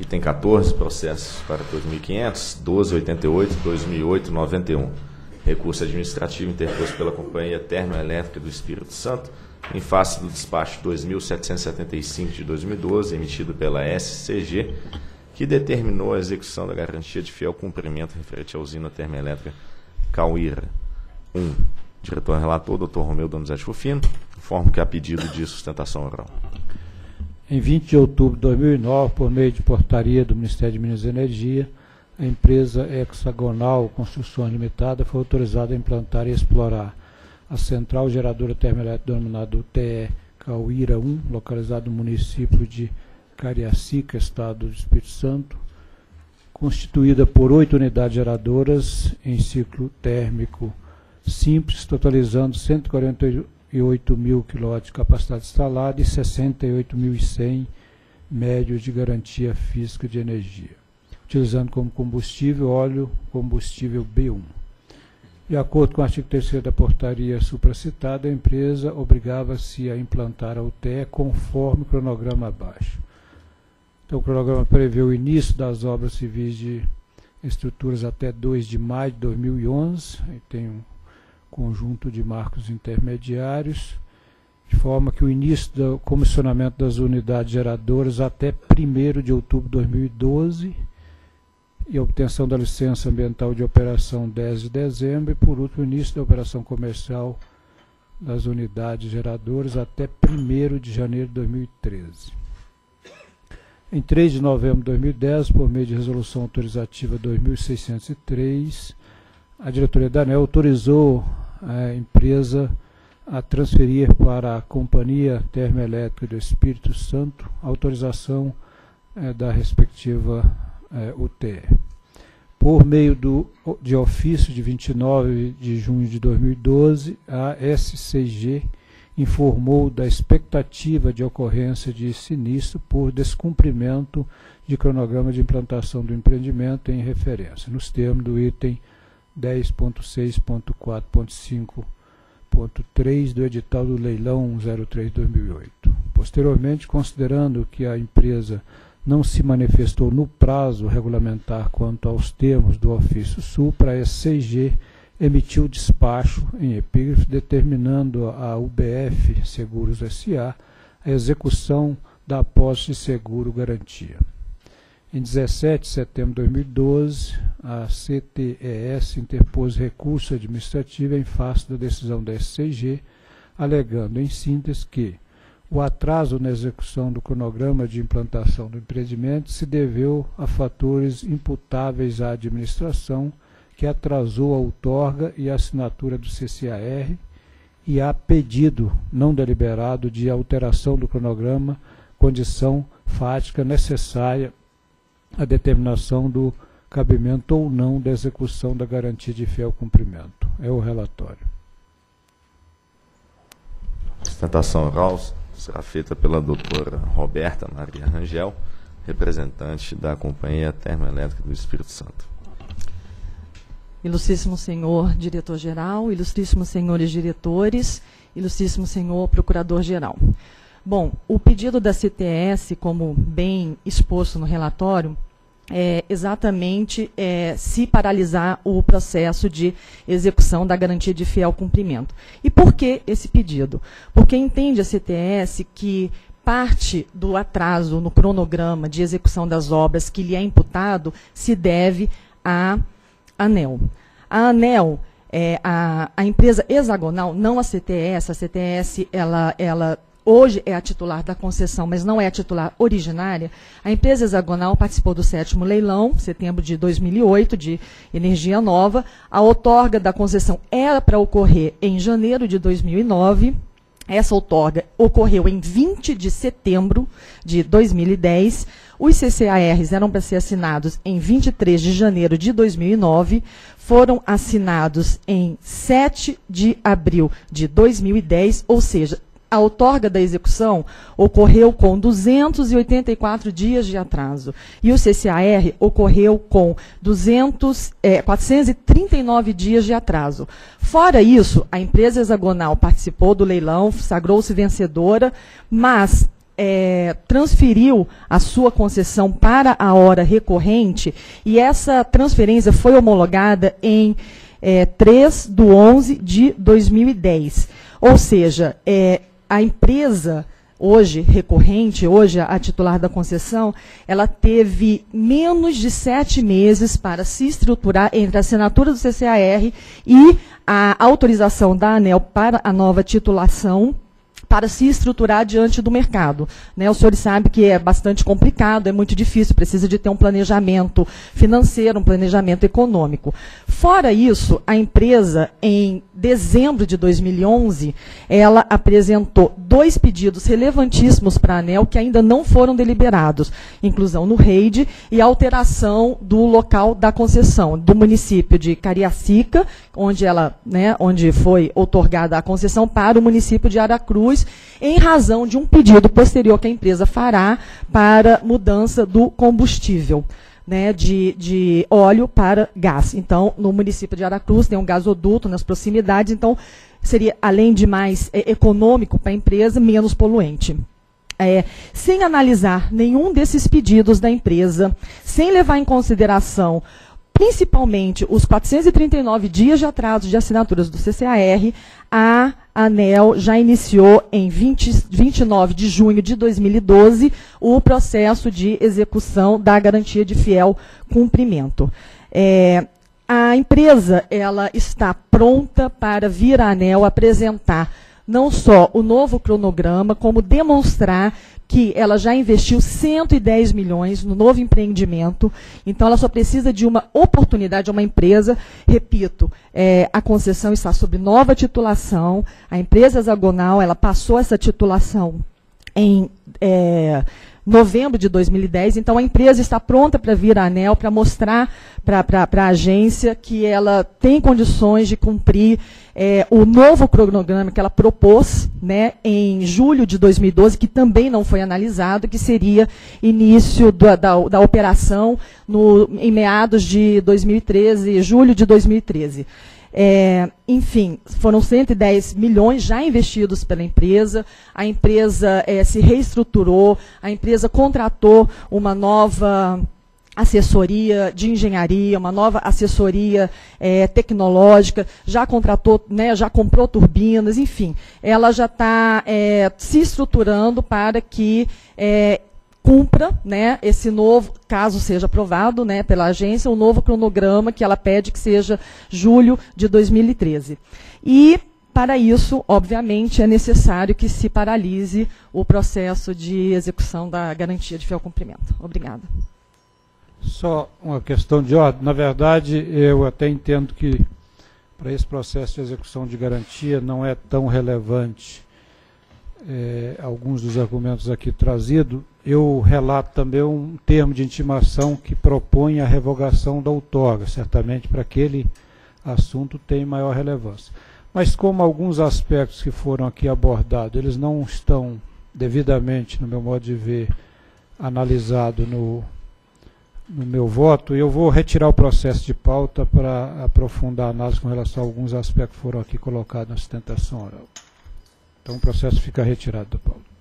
e tem 14 processos para 2.500, 12.88, 2008, 91. Recurso administrativo interposto pela Companhia Termoelétrica do Espírito Santo, em face do despacho 2775 de 2012, emitido pela SCG, que determinou a execução da garantia de fiel cumprimento referente à usina termoelétrica Cauhyra I. Diretor relator, Dr. Romeu Donizete Rufino, informo que há pedido de sustentação oral. Em 20 de outubro de 2009, por meio de portaria do Ministério de Minas e Energia, a empresa Hexagonal Construções Limitada foi autorizada a implantar e explorar a central geradora termoelétrica denominada UTE Cauhyra I, localizada no município de Cariacica, estado do Espírito Santo, constituída por 8 unidades geradoras em ciclo térmico simples, totalizando 148.000 kW de capacidade instalada e 68.100 médios de garantia física de energia, utilizando como combustível óleo combustível B1. De acordo com o artigo 3º da portaria supracitada, a empresa obrigava-se a implantar a UTE conforme o cronograma abaixo. Então, o cronograma prevê o início das obras civis de estruturas até 2 de maio de 2011, e tem um conjunto de marcos intermediários, de forma que o início do comissionamento das unidades geradoras até 1º de outubro de 2012, e a obtenção da licença ambiental de operação 10 de dezembro, e por último, o início da operação comercial das unidades geradoras até 1º de janeiro de 2013. Em 3 de novembro de 2010, por meio de resolução autorizativa 2603, a diretoria da ANEEL autorizou a empresa a transferir para a Companhia Termoelétrica do Espírito Santo a autorização da respectiva UTE. Por meio de ofício de 29 de junho de 2012, a SCG informou da expectativa de ocorrência de sinistro por descumprimento de cronograma de implantação do empreendimento em referência, nos termos do item 10.6.4.5.3 do edital do leilão 03/2008. Posteriormente, considerando que a empresa não se manifestou no prazo regulamentar quanto aos termos do ofício supra, a SCG emitiu despacho em epígrafe determinando a UBF Seguros SA a execução da apólice de seguro garantia. Em 17 de setembro de 2012, a CTES interpôs recurso administrativo em face da decisão da SCG, alegando em síntese que o atraso na execução do cronograma de implantação do empreendimento se deveu a fatores imputáveis à administração, que atrasou a outorga e a assinatura do CCAR, e a pedido não deliberado de alteração do cronograma, condição fática necessária à determinação do cabimento ou não da execução da garantia de fiel cumprimento. É o relatório. Sustentação oral será feita pela doutora Roberta Maria Rangel, representante da Companhia Termoelétrica do Espírito Santo. Ilustríssimo senhor diretor-geral, ilustríssimos senhores diretores, ilustríssimo senhor procurador-geral. Bom, o pedido da CTS, como bem exposto no relatório, é exatamente se paralisar o processo de execução da garantia de fiel cumprimento. E por que esse pedido? Porque entende a CTS que parte do atraso no cronograma de execução das obras que lhe é imputado se deve à ANEEL. A ANEEL, a empresa hexagonal, não a CTS, a CTS ela hoje é a titular da concessão, mas não é a titular originária. A empresa hexagonal participou do 7º leilão, setembro de 2008, de energia nova. A outorga da concessão era para ocorrer em janeiro de 2009. Essa outorga ocorreu em 20 de setembro de 2010. Os CCARs eram para ser assinados em 23 de janeiro de 2009, foram assinados em 7 de abril de 2010, ou seja, a outorga da execução ocorreu com 284 dias de atraso e o CCAR ocorreu com 439 dias de atraso. Fora isso, a empresa hexagonal participou do leilão, sagrou-se vencedora, mas transferiu a sua concessão para a hora recorrente e essa transferência foi homologada em 3/11/2010. Ou seja, a empresa hoje recorrente, hoje a titular da concessão, ela teve menos de 7 meses para se estruturar entre a assinatura do CCAR e a autorização da ANEEL para a nova titulação, para se estruturar diante do mercado. Né? Os senhores sabem que é bastante complicado, é muito difícil, precisa de ter um planejamento financeiro, um planejamento econômico. Fora isso, a empresa, em dezembro de 2011, ela apresentou 2 pedidos relevantíssimos para a ANEEL que ainda não foram deliberados, inclusão no REID e alteração do local da concessão, do município de Cariacica, onde, onde foi outorgada a concessão, para o município de Aracruz, em razão de um pedido posterior que a empresa fará para mudança do combustível, né, de óleo para gás. Então, no município de Aracruz tem um gasoduto nas proximidades, então seria, além de mais econômico para a empresa, menos poluente. Sem analisar nenhum desses pedidos da empresa, sem levar em consideração principalmente os 439 dias de atraso de assinaturas do CCAR, a ANEEL já iniciou em 29 de junho de 2012 o processo de execução da garantia de fiel cumprimento. A empresa ela está pronta para vir à ANEEL apresentar não só o novo cronograma, como demonstrar que ela já investiu 110 milhões no novo empreendimento, então ela só precisa de uma oportunidade, uma empresa, repito, a concessão está sob nova titulação, a empresa hexagonal, ela passou essa titulação em novembro de 2010, então a empresa está pronta para vir à ANEEL, para mostrar para a agência que ela tem condições de cumprir o novo cronograma que ela propôs, né, em julho de 2012, que também não foi analisado, que seria início da operação em meados de 2013, julho de 2013. Enfim, foram 110 milhões já investidos pela empresa, a empresa se reestruturou, a empresa contratou uma nova assessoria de engenharia, uma nova assessoria tecnológica, já contratou, né, já comprou turbinas, enfim, ela já está se estruturando para que cumpra, né, esse novo, caso seja aprovado, né, pela agência, o novo cronograma que ela pede que seja julho de 2013. E, para isso, obviamente, é necessário que se paralise o processo de execução da garantia de fiel cumprimento. Obrigada. Só uma questão de ordem. Na verdade, eu até entendo que para esse processo de execução de garantia não é tão relevante alguns dos argumentos aqui trazidos. Eu relato também um termo de intimação que propõe a revogação da outorga, certamente para aquele assunto tem maior relevância. Mas como alguns aspectos que foram aqui abordados, eles não estão devidamente, no meu modo de ver, analisados no meu voto, eu vou retirar o processo de pauta para aprofundar a análise com relação a alguns aspectos que foram aqui colocados na sustentação oral. Então o processo fica retirado da pauta.